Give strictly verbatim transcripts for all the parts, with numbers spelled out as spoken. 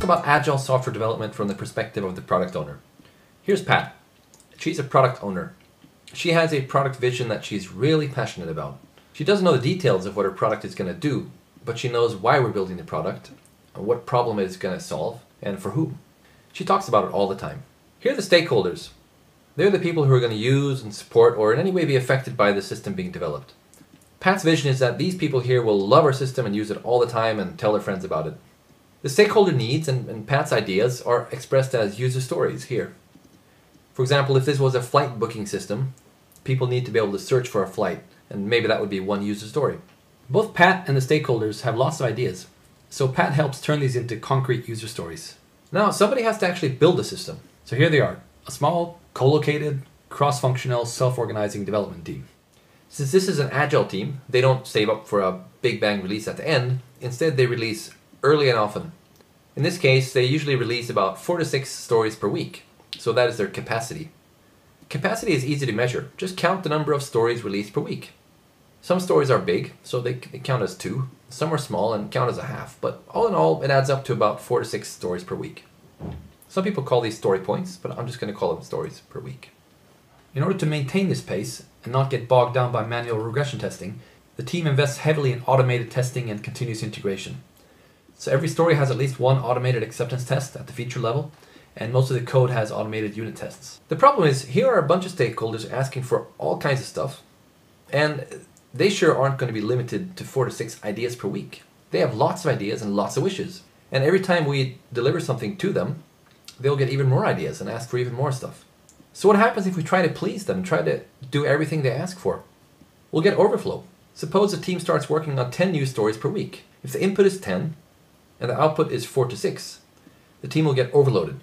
talk about agile software development from the perspective of the product owner. Here's Pat. She's a product owner. She has a product vision that she's really passionate about. She doesn't know the details of what her product is going to do, but she knows why we're building the product, what problem it's going to solve, and for whom. She talks about it all the time. Here are the stakeholders. They're the people who are going to use and support or in any way be affected by the system being developed. Pat's vision is that these people here will love our system and use it all the time and tell their friends about it. The stakeholder needs and, and Pat's ideas are expressed as user stories here. For example, if this was a flight booking system, people need to be able to search for a flight, and maybe that would be one user story. Both Pat and the stakeholders have lots of ideas, so Pat helps turn these into concrete user stories. Now, somebody has to actually build a system. So here they are, a small, co-located, cross-functional, self-organizing development team. Since this is an agile team, they don't save up for a big bang release at the end. Instead, they release early and often. In this case, they usually release about four to six stories per week. So that is their capacity. Capacity is easy to measure. Just count the number of stories released per week. Some stories are big, so they, they count as two. Some are small and count as a half. But all in all, it adds up to about four to six stories per week. Some people call these story points, but I'm just going to call them stories per week. In order to maintain this pace and not get bogged down by manual regression testing, the team invests heavily in automated testing and continuous integration. So every story has at least one automated acceptance test at the feature level, and most of the code has automated unit tests. The problem is, here are a bunch of stakeholders asking for all kinds of stuff, and they sure aren't going to be limited to four to six ideas per week. They have lots of ideas and lots of wishes, and every time we deliver something to them, they'll get even more ideas and ask for even more stuff. So what happens if we try to please them, try to do everything they ask for? We'll get overflow. Suppose a team starts working on ten new stories per week. If the input is ten, and the output is four to six, the team will get overloaded.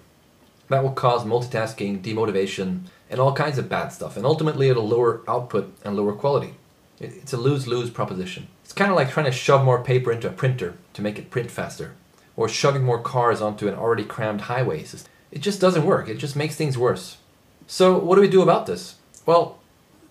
That will cause multitasking, demotivation, and all kinds of bad stuff, and ultimately it'll lower output and lower quality. It's a lose-lose proposition. It's kind of like trying to shove more paper into a printer to make it print faster, or shoving more cars onto an already crammed highway. It just doesn't work, it just makes things worse. So what do we do about this? Well,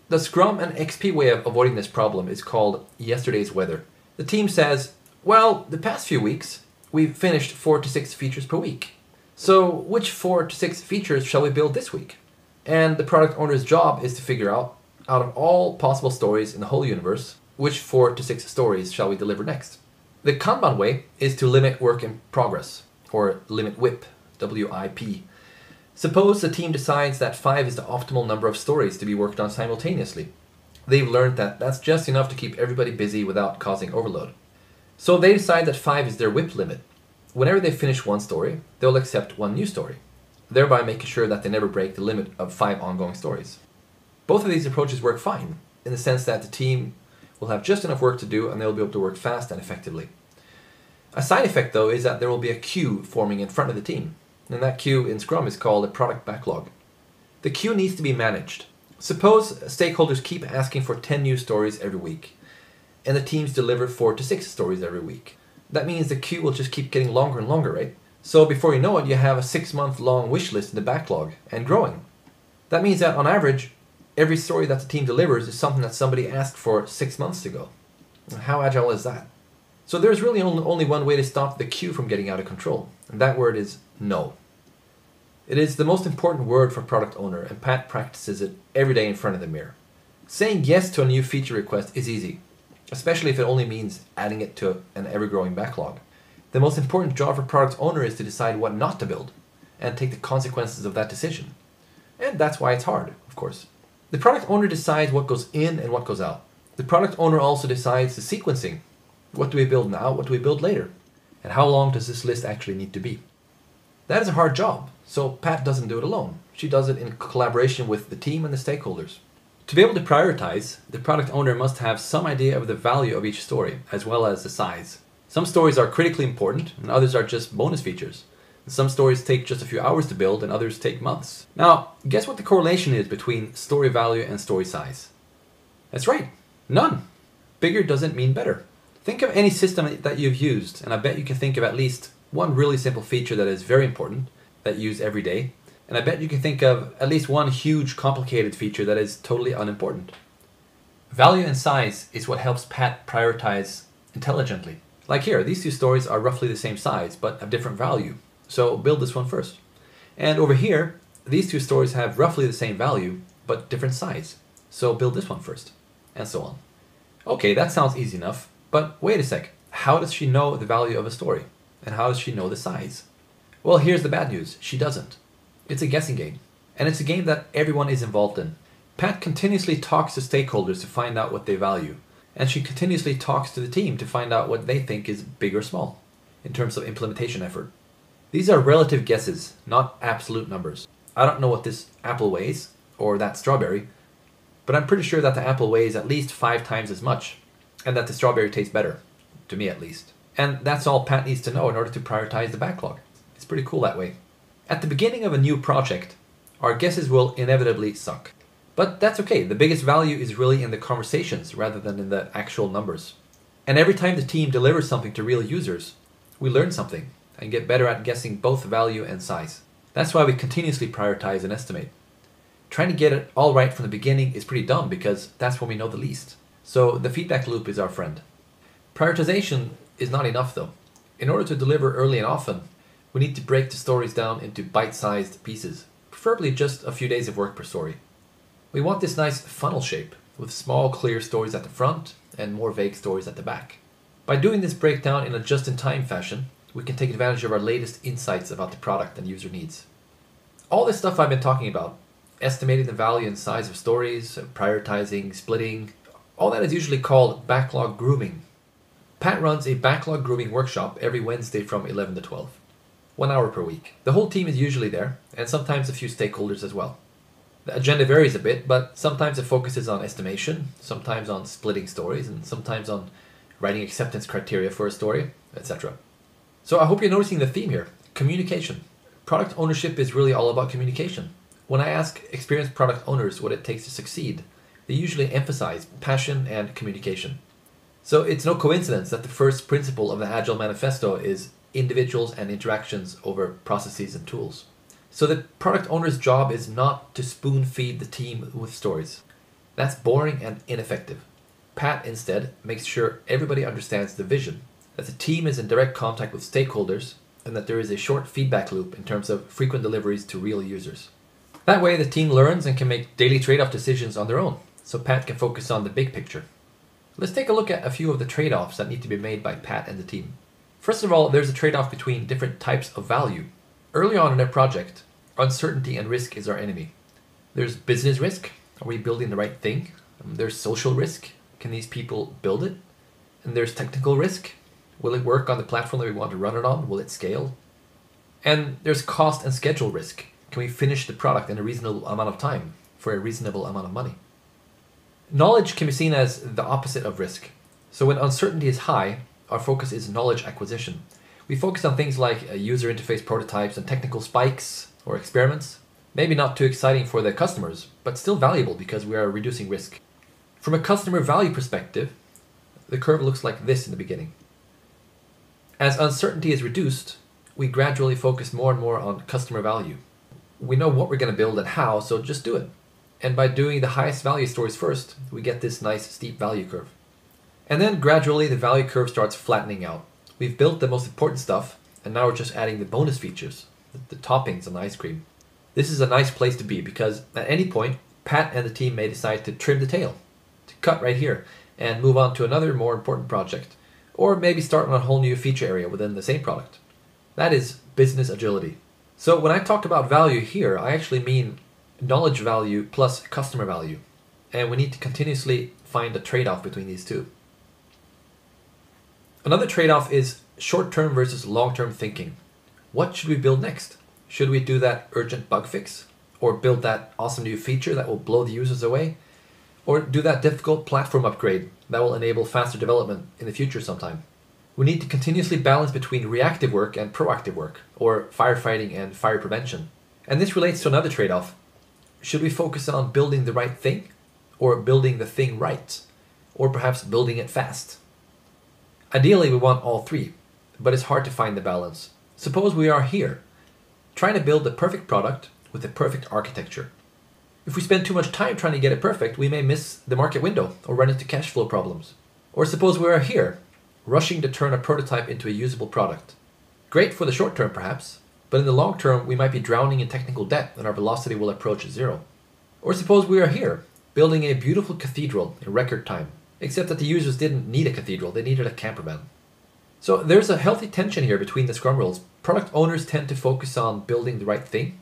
the Scrum and X P way of avoiding this problem is called yesterday's weather. The team says, well, the past few weeks, we've finished four to six features per week. So which four to six features shall we build this week? And the product owner's job is to figure out, out of all possible stories in the whole universe, which four to six stories shall we deliver next? The Kanban way is to limit work in progress, or limit W I P, W I P. Suppose the team decides that five is the optimal number of stories to be worked on simultaneously. They've learned that that's just enough to keep everybody busy without causing overload. So they decide that five is their W I P limit. Whenever they finish one story, they'll accept one new story, thereby making sure that they never break the limit of five ongoing stories. Both of these approaches work fine, in the sense that the team will have just enough work to do and they'll be able to work fast and effectively. A side effect, though, is that there will be a queue forming in front of the team, and that queue in Scrum is called a product backlog. The queue needs to be managed. Suppose stakeholders keep asking for ten new stories every week, and the teams deliver four to six stories every week. That means the queue will just keep getting longer and longer, right? So before you know it, you have a six-month long wish list in the backlog, and growing. That means that on average, every story that the team delivers is something that somebody asked for six months ago. How agile is that? So there's really only one way to stop the queue from getting out of control, and that word is no. It is the most important word for product owner, and Pat practices it every day in front of the mirror. Saying yes to a new feature request is easy, especially if it only means adding it to an ever-growing backlog. The most important job for product owner is to decide what not to build and take the consequences of that decision. And that's why it's hard, of course. The product owner decides what goes in and what goes out. The product owner also decides the sequencing. What do we build now? What do we build later? And how long does this list actually need to be? That is a hard job, so Pat doesn't do it alone. She does it in collaboration with the team and the stakeholders. To be able to prioritize, the product owner must have some idea of the value of each story, as well as the size. Some stories are critically important, and others are just bonus features. Some stories take just a few hours to build, and others take months. Now, guess what the correlation is between story value and story size? That's right, none. Bigger doesn't mean better. Think of any system that you've used, and I bet you can think of at least one really simple feature that is very important, that you use every day. And I bet you can think of at least one huge complicated feature that is totally unimportant. Value and size is what helps Pat prioritize intelligently. Like here, these two stories are roughly the same size, but of different value. So build this one first. And over here, these two stories have roughly the same value, but different size. So build this one first, and so on. Okay, that sounds easy enough, but wait a sec. How does she know the value of a story? And how does she know the size? Well, here's the bad news. She doesn't. It's a guessing game. And it's a game that everyone is involved in. Pat continuously talks to stakeholders to find out what they value. And she continuously talks to the team to find out what they think is big or small, in terms of implementation effort. These are relative guesses, not absolute numbers. I don't know what this apple weighs, or that strawberry, but I'm pretty sure that the apple weighs at least five times as much, and that the strawberry tastes better, to me at least. And that's all Pat needs to know in order to prioritize the backlog. It's pretty cool that way. At the beginning of a new project, our guesses will inevitably suck. But that's okay, the biggest value is really in the conversations rather than in the actual numbers. And every time the team delivers something to real users, we learn something and get better at guessing both value and size. That's why we continuously prioritize and estimate. Trying to get it all right from the beginning is pretty dumb because that's when we know the least. So the feedback loop is our friend. Prioritization is not enough though. In order to deliver early and often, we need to break the stories down into bite-sized pieces, preferably just a few days of work per story. We want this nice funnel shape with small clear stories at the front and more vague stories at the back. By doing this breakdown in a just-in-time fashion, we can take advantage of our latest insights about the product and user needs. All this stuff I've been talking about, estimating the value and size of stories, prioritizing, splitting, all that is usually called backlog grooming. Pat runs a backlog grooming workshop every Wednesday from eleven to twelve, one hour per week. The whole team is usually there, and sometimes a few stakeholders as well. The agenda varies a bit, but sometimes it focuses on estimation, sometimes on splitting stories, and sometimes on writing acceptance criteria for a story, et cetera. So I hope you're noticing the theme here, communication. Product ownership is really all about communication. When I ask experienced product owners what it takes to succeed, they usually emphasize passion and communication. So it's no coincidence that the first principle of the Agile Manifesto is individuals and interactions over processes and tools. So the product owner's job is not to spoon-feed the team with stories. That's boring and ineffective. Pat instead makes sure everybody understands the vision, that the team is in direct contact with stakeholders, and that there is a short feedback loop in terms of frequent deliveries to real users. That way the team learns and can make daily trade-off decisions on their own, so Pat can focus on the big picture. Let's take a look at a few of the trade-offs that need to be made by Pat and the team. First of all, there's a trade-off between different types of value. Early on in a project, uncertainty and risk is our enemy. There's business risk, are we building the right thing? There's social risk. Can these people build it? And there's technical risk. Will it work on the platform that we want to run it on? Will it scale? And there's cost and schedule risk. Can we finish the product in a reasonable amount of time for a reasonable amount of money? Knowledge can be seen as the opposite of risk. So when uncertainty is high, our focus is knowledge acquisition. We focus on things like user interface prototypes and technical spikes or experiments. Maybe not too exciting for the customers, but still valuable because we are reducing risk. From a customer value perspective, the curve looks like this in the beginning. As uncertainty is reduced, we gradually focus more and more on customer value. We know what we're going to build and how, so just do it. And by doing the highest value stories first, we get this nice steep value curve. And then gradually the value curve starts flattening out. We've built the most important stuff, and now we're just adding the bonus features, the, the toppings on the ice cream. This is a nice place to be because at any point, Pat and the team may decide to trim the tail, to cut right here and move on to another more important project, or maybe start on a whole new feature area within the same product. That is business agility. So when I talk about value here, I actually mean knowledge value plus customer value, and we need to continuously find a trade-off between these two. Another trade-off is short-term versus long-term thinking. What should we build next? Should we do that urgent bug fix, or build that awesome new feature that will blow the users away? Or do that difficult platform upgrade that will enable faster development in the future sometime. We need to continuously balance between reactive work and proactive work, or firefighting and fire prevention. And this relates to another trade-off. Should we focus on building the right thing, or building the thing right, or perhaps building it fast? Ideally, we want all three, but it's hard to find the balance. Suppose we are here, trying to build the perfect product with the perfect architecture. If we spend too much time trying to get it perfect, we may miss the market window or run into cash flow problems. Or suppose we are here, rushing to turn a prototype into a usable product. Great for the short term, perhaps, But in the long term, we might be drowning in technical debt and our velocity will approach zero. Or suppose we are here, building a beautiful cathedral in record time, except that the users didn't need a cathedral, they needed a camperman. So there's a healthy tension here between the scrum roles. Product owners tend to focus on building the right thing,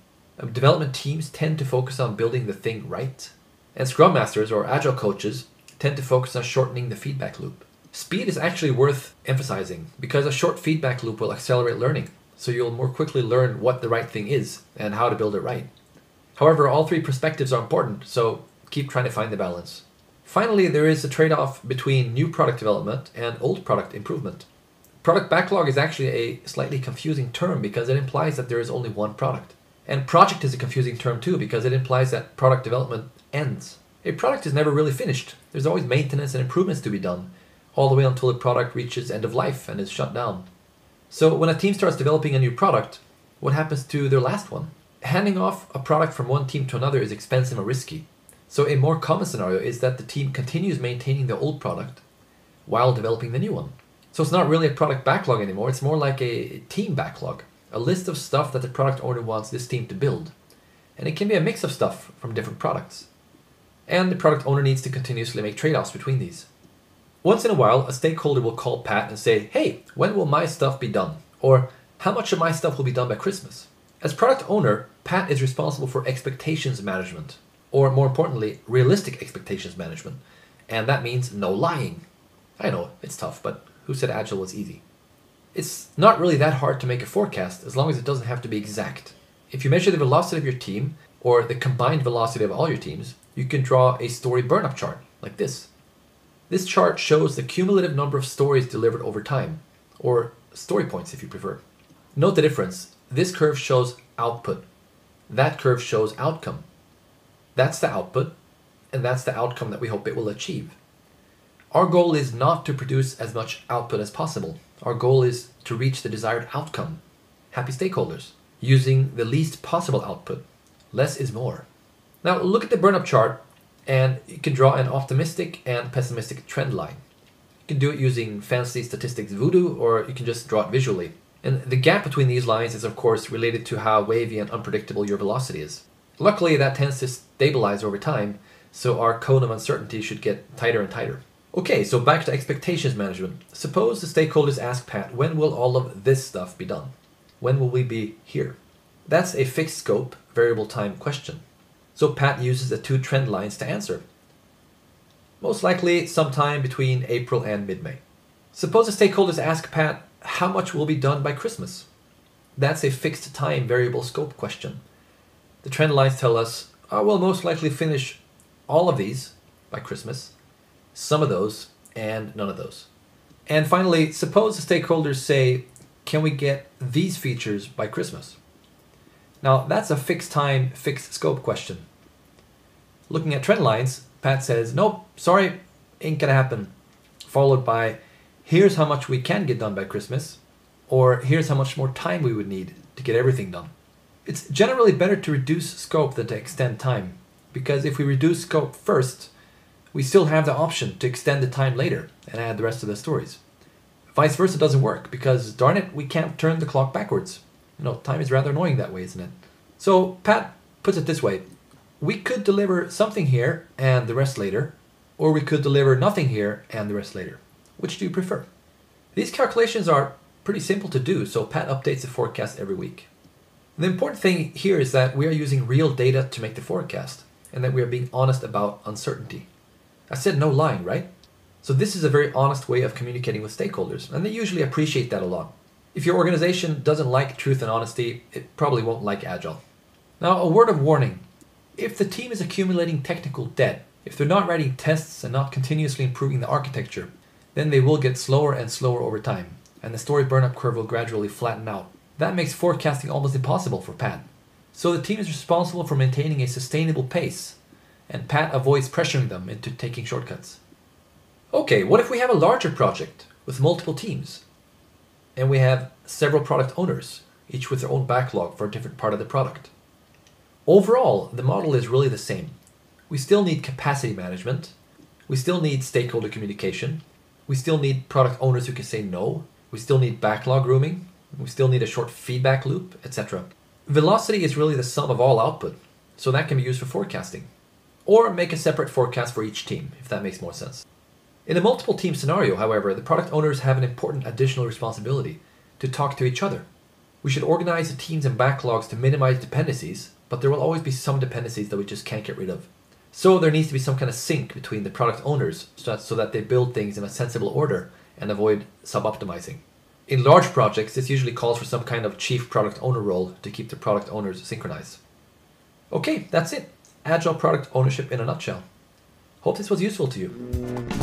development teams tend to focus on building the thing right, and scrum masters or agile coaches tend to focus on shortening the feedback loop. Speed is actually worth emphasizing because a short feedback loop will accelerate learning, so you'll more quickly learn what the right thing is and how to build it right. However, all three perspectives are important, so keep trying to find the balance. Finally, there is a trade-off between new product development and old product improvement. Product backlog is actually a slightly confusing term because it implies that there is only one product. And project is a confusing term too because it implies that product development ends. A product is never really finished. There's always maintenance and improvements to be done, all the way until the product reaches end of life and is shut down. So when a team starts developing a new product, what happens to their last one? Handing off a product from one team to another is expensive and risky. So a more common scenario is that the team continues maintaining the old product while developing the new one. So it's not really a product backlog anymore, it's more like a team backlog, a list of stuff that the product owner wants this team to build. And it can be a mix of stuff from different products. And the product owner needs to continuously make trade-offs between these. Once in a while, a stakeholder will call Pat and say, hey, when will my stuff be done? Or how much of my stuff will be done by Christmas? As product owner, Pat is responsible for expectations management, or more importantly, realistic expectations management. And that means no lying. I know, it's tough, but who said Agile was easy? It's not really that hard to make a forecast as long as it doesn't have to be exact. If you measure the velocity of your team, or the combined velocity of all your teams, you can draw a story burn-up chart, like this. This chart shows the cumulative number of stories delivered over time, or story points if you prefer. Note the difference. This curve shows output. That curve shows outcome. That's the output, and that's the outcome that we hope it will achieve. Our goal is not to produce as much output as possible. Our goal is to reach the desired outcome, happy stakeholders, using the least possible output. Less is more. Now look at the burn-up chart and you can draw an optimistic and pessimistic trend line. You can do it using fancy statistics voodoo, or you can just draw it visually. And the gap between these lines is of course related to how wavy and unpredictable your velocity is. Luckily that tends to stabilize over time, so our cone of uncertainty should get tighter and tighter. Okay, so back to expectations management. Suppose the stakeholders ask Pat, when will all of this stuff be done? When will we be here? That's a fixed scope, variable time question. So Pat uses the two trend lines to answer. Most likely sometime between April and mid-May. Suppose the stakeholders ask Pat, how much will be done by Christmas? That's a fixed time, variable scope question. The trend lines tell us, I will most likely finish all of these by Christmas, some of those, and none of those. And finally, suppose the stakeholders say, can we get these features by Christmas? Now that's a fixed time, fixed scope question. Looking at trend lines, Pat says, nope, sorry, ain't gonna happen. Followed by, here's how much we can get done by Christmas, or here's how much more time we would need to get everything done. It's generally better to reduce scope than to extend time, because if we reduce scope first, we still have the option to extend the time later and add the rest of the stories. Vice versa doesn't work because, darn it, we can't turn the clock backwards. You know, time is rather annoying that way, isn't it? So Pat puts it this way. We could deliver something here and the rest later, or we could deliver nothing here and the rest later. Which do you prefer? These calculations are pretty simple to do, so Pat updates the forecast every week. The important thing here is that we are using real data to make the forecast, and that we are being honest about uncertainty. I said no lying, right? So this is a very honest way of communicating with stakeholders, and they usually appreciate that a lot. If your organization doesn't like truth and honesty, it probably won't like Agile. Now, a word of warning. If the team is accumulating technical debt, if they're not writing tests and not continuously improving the architecture, then they will get slower and slower over time, and the story burn-up curve will gradually flatten out. That makes forecasting almost impossible for Pat. So the team is responsible for maintaining a sustainable pace, and Pat avoids pressuring them into taking shortcuts. Okay, what if we have a larger project with multiple teams? And we have several product owners, each with their own backlog for a different part of the product. Overall, the model is really the same. We still need capacity management. We still need stakeholder communication. We still need product owners who can say no. We still need backlog grooming. We still need a short feedback loop, et cetera. Velocity is really the sum of all output, so that can be used for forecasting. Or make a separate forecast for each team, if that makes more sense. In a multiple team scenario, however, the product owners have an important additional responsibility to talk to each other. We should organize the teams and backlogs to minimize dependencies, but there will always be some dependencies that we just can't get rid of. So there needs to be some kind of sync between the product owners so that, so that they build things in a sensible order and avoid sub-optimizing. In large projects, this usually calls for some kind of chief product owner role to keep the product owners synchronized. Okay, that's it. Agile product ownership in a nutshell. Hope this was useful to you.